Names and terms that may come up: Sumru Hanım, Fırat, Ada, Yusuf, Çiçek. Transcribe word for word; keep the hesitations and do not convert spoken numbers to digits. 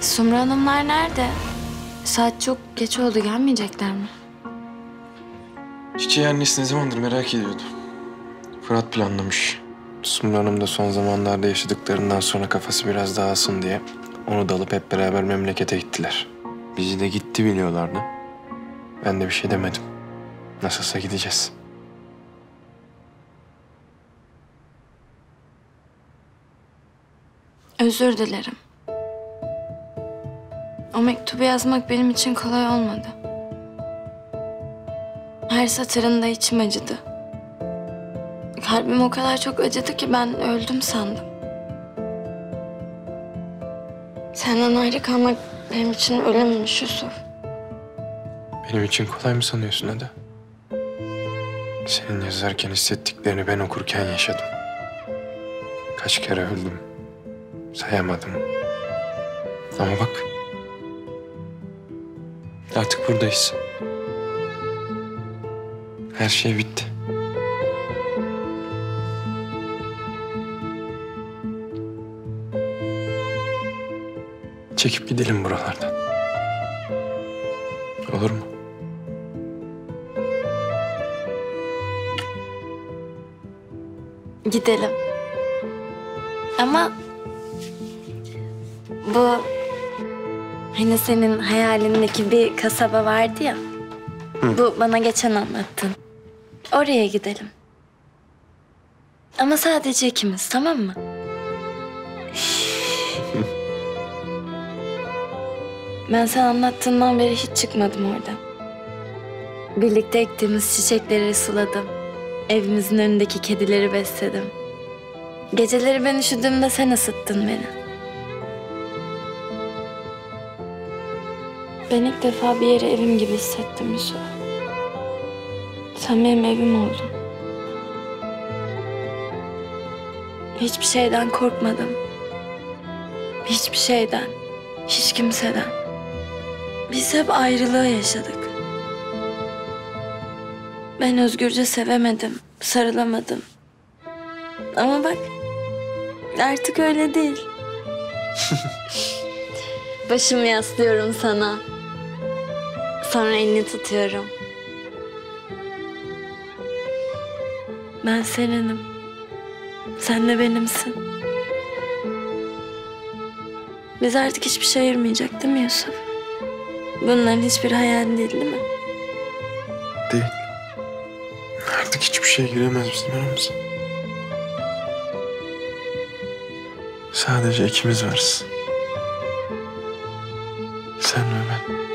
Sumru Hanımlar nerede? Saat çok geç oldu, gelmeyecekler mi? Çiçeği annesi ne zamandır merak ediyordu. Fırat planlamış. Sumru Hanım da son zamanlarda yaşadıklarından sonra kafası biraz daha ısın diye onu da alıp hep beraber memlekete gittiler. Bizi de gitti biliyorlardı. Ben de bir şey demedim. Nasılsa gideceğiz. Özür dilerim. O mektubu yazmak benim için kolay olmadı. Her satırında içim acıdı. Kalbim o kadar çok acıdı ki ben öldüm sandım. Senden ayrı kalmak benim için ölümmüş Yusuf. Benim için kolay mı sanıyorsun Ada? Senin yazarken hissettiklerini ben okurken yaşadım. Kaç kere öldüm. Sayamadım. Ama bak. Artık buradayız. Her şey bitti. Çekip gidelim buralardan. Olur mu? Gidelim. Ama bu... Hani senin hayalindeki bir kasaba vardı ya. Hı. Bu bana geçen anlattın. Oraya gidelim. Ama sadece ikimiz, tamam mı? Ben sana anlattığından beri hiç çıkmadım oradan. Birlikte ektiğimiz çiçekleri suladım. Evimizin önündeki kedileri besledim. Geceleri ben üşüdüğümde sen ısıttın beni. Ben ilk defa bir yeri evim gibi hissettim Yusuf. Sen benim evim oldun. Hiçbir şeyden korkmadım. Hiçbir şeyden, hiç kimseden. Biz hep ayrılığı yaşadık. Ben özgürce sevemedim, sarılamadım. Ama bak, artık öyle değil. Başımı yaslıyorum sana. Sonra elini tutuyorum. Ben seninim. Sen de benimsin. Biz artık hiçbir şey ayırmayacak değil mi Yusuf? Bunların hiçbir hayal değil değil mi? Değil. Artık hiçbir şey giremez bizim aramıza. Sadece ikimiz varız. Sen ve ben.